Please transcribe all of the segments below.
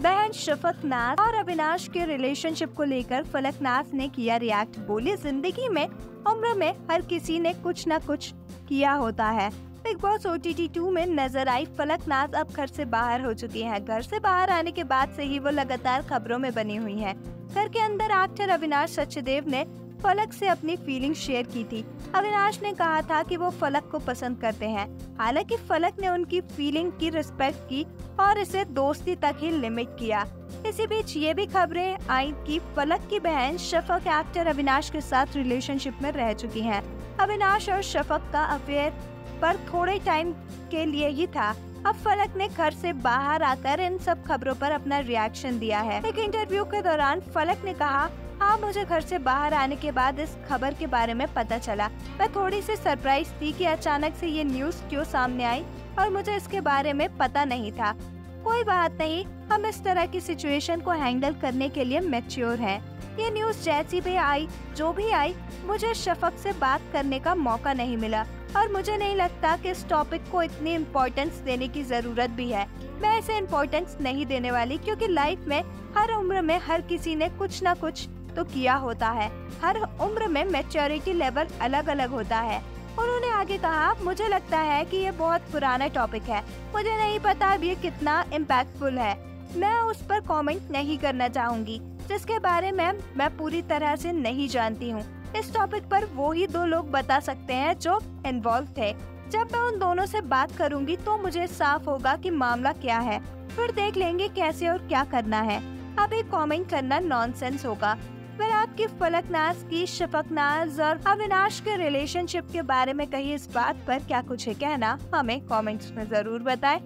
बहन शफक नाथ और अविनाश के रिलेशनशिप को लेकर फलक नाथ ने किया रिएक्ट। बोले, जिंदगी में उम्र में हर किसी ने कुछ न कुछ किया होता है। बिग बॉस OTT 2 में नजर आई फलक नाथ अब घर से बाहर हो चुकी हैं। घर से बाहर आने के बाद से ही वो लगातार खबरों में बनी हुई हैं। घर के अंदर एक्टर अविनाश सचदेव ने फलक से अपनी फीलिंग शेयर की थी। अविनाश ने कहा था कि वो फलक को पसंद करते हैं। हालांकि फलक ने उनकी फीलिंग की रिस्पेक्ट की और इसे दोस्ती तक ही लिमिट किया। इसी बीच ये भी खबरें आई कि फलक की बहन शफक एक्टर अविनाश के साथ रिलेशनशिप में रह चुकी हैं। अविनाश और शफक का अफेयर पर थोड़े टाइम के लिए ही था। अब फलक ने घर से बाहर आकर इन सब खबरों पर अपना रिएक्शन दिया है। एक इंटरव्यू के दौरान फलक ने कहा, हाँ, मुझे घर से बाहर आने के बाद इस खबर के बारे में पता चला। मैं थोड़ी सी सरप्राइज थी कि अचानक से ये न्यूज़ क्यों सामने आई और मुझे इसके बारे में पता नहीं था। कोई बात नहीं, हम इस तरह की सिचुएशन को हैंडल करने के लिए मैच्योर हैं। ये न्यूज़ जैसी भी आई, जो भी आई, मुझे शफक से बात करने का मौका नहीं मिला और मुझे नहीं लगता कि इस टॉपिक को इतनी इम्पोर्टेंस देने की ज़रूरत भी है। मैं इसे इम्पोर्टेंस नहीं देने वाली, क्योंकि लाइफ में हर उम्र में हर किसी ने कुछ न कुछ तो किया होता है। हर उम्र में मैच्योरिटी लेवल अलग अलग होता है। उन्होंने आगे कहा, मुझे लगता है कि ये बहुत पुराना टॉपिक है। मुझे नहीं पता अब ये कितना इम्पैक्टफुल है। मैं उस पर कमेंट नहीं करना चाहूँगी, जिसके बारे में मैं पूरी तरह से नहीं जानती हूँ। इस टॉपिक पर वो ही दो लोग बता सकते हैं जो इन्वॉल्व थे। जब मैं उन दोनों से बात करूँगी तो मुझे साफ होगा कि मामला क्या है। फिर देख लेंगे कैसे और क्या करना है। अभी कमेंट करना नॉनसेंस होगा। आपकी फलक नाज की शफक नाज और अविनाश के रिलेशनशिप के बारे में कही, इस बात पर क्या कुछ है कहना, हमें कमेंट्स में जरूर बताएं।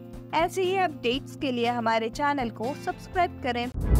ऐसे ही अपडेट्स के लिए हमारे चैनल को सब्सक्राइब करें।